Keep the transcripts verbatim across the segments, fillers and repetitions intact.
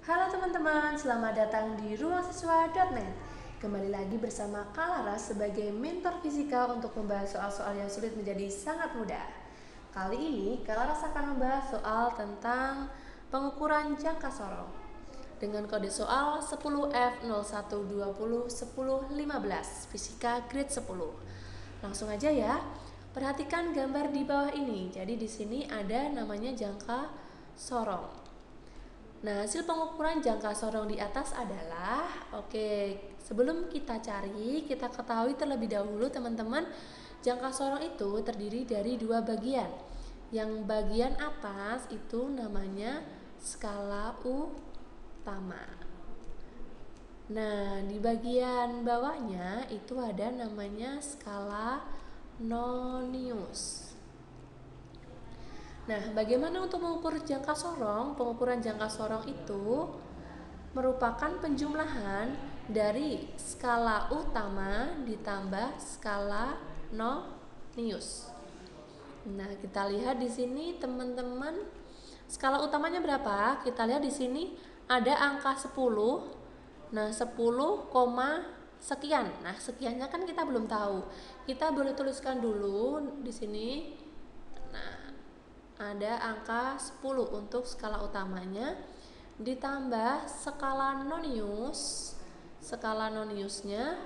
Halo teman-teman, selamat datang di ruang siswa dot net. Kembali lagi bersama Kalara sebagai mentor fisika untuk membahas soal-soal yang sulit menjadi sangat mudah. Kali ini Kalara akan membahas soal tentang pengukuran jangka sorong dengan kode soal sepuluh F nol satu dua nol sepuluh lima belas fisika grade sepuluh. Langsung aja ya. Perhatikan gambar di bawah ini. Jadi di sini ada namanya jangka sorong. Nah, hasil pengukuran jangka sorong di atas adalah, oke, sebelum kita cari, kita ketahui terlebih dahulu teman-teman, jangka sorong itu terdiri dari dua bagian. Yang bagian atas itu namanya skala utama. Nah, di bagian bawahnya itu ada namanya skala nonius. Nah, bagaimana untuk mengukur jangka sorong? Pengukuran jangka sorong itu merupakan penjumlahan dari skala utama ditambah skala nonius. Nah, kita lihat di sini teman-teman, skala utamanya berapa? Kita lihat di sini ada angka sepuluh. Nah, sepuluh, sekian. Nah, sekiannya kan kita belum tahu. Kita boleh tuliskan dulu di sini. Nah, ada angka sepuluh untuk skala utamanya ditambah skala nonius, skala noniusnya.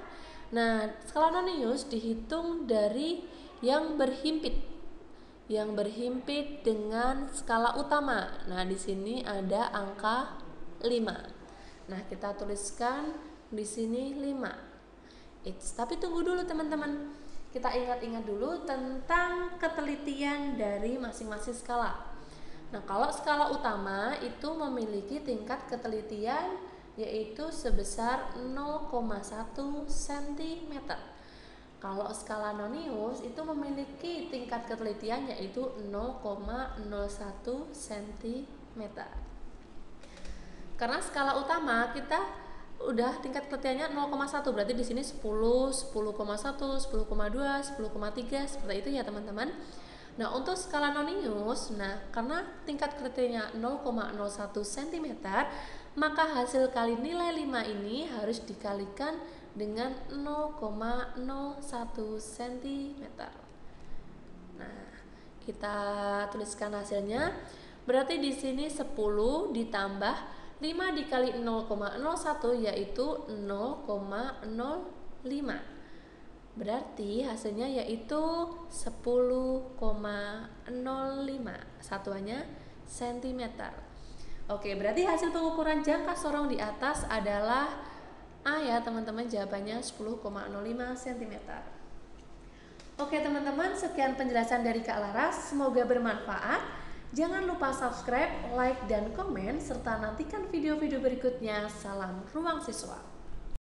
Nah, skala nonius dihitung dari yang berhimpit, yang berhimpit dengan skala utama. Nah, di sini ada angka lima. Nah, kita tuliskan di sini lima. It's, tapi tunggu dulu teman-teman. Kita ingat-ingat dulu tentang ketelitian dari masing-masing skala. Nah, kalau skala utama itu memiliki tingkat ketelitian yaitu sebesar nol koma satu sentimeter. Kalau skala nonius itu memiliki tingkat ketelitian yaitu nol koma nol satu sentimeter. Karena skala utama kita udah tingkat ketelitiannya nol koma satu, berarti di sini sepuluh, sepuluh koma satu, sepuluh koma dua, sepuluh koma tiga seperti itu ya teman-teman. Nah, untuk skala nonius, nah karena tingkat ketelitiannya nol koma nol satu sentimeter, maka hasil kali nilai lima ini harus dikalikan dengan nol koma nol satu sentimeter. Nah, kita tuliskan hasilnya. Berarti di sini sepuluh ditambah lima dikali nol koma nol satu yaitu nol koma nol lima. Berarti hasilnya yaitu sepuluh koma nol lima. Satuannya sentimeter. Oke, berarti hasil pengukuran jangka sorong di atas adalah A ya teman-teman, jawabannya sepuluh koma nol lima sentimeter. Oke teman-teman, sekian penjelasan dari Kak Laras, semoga bermanfaat. Jangan lupa subscribe, like, dan komen, serta nantikan video-video berikutnya. Salam Ruang Siswa.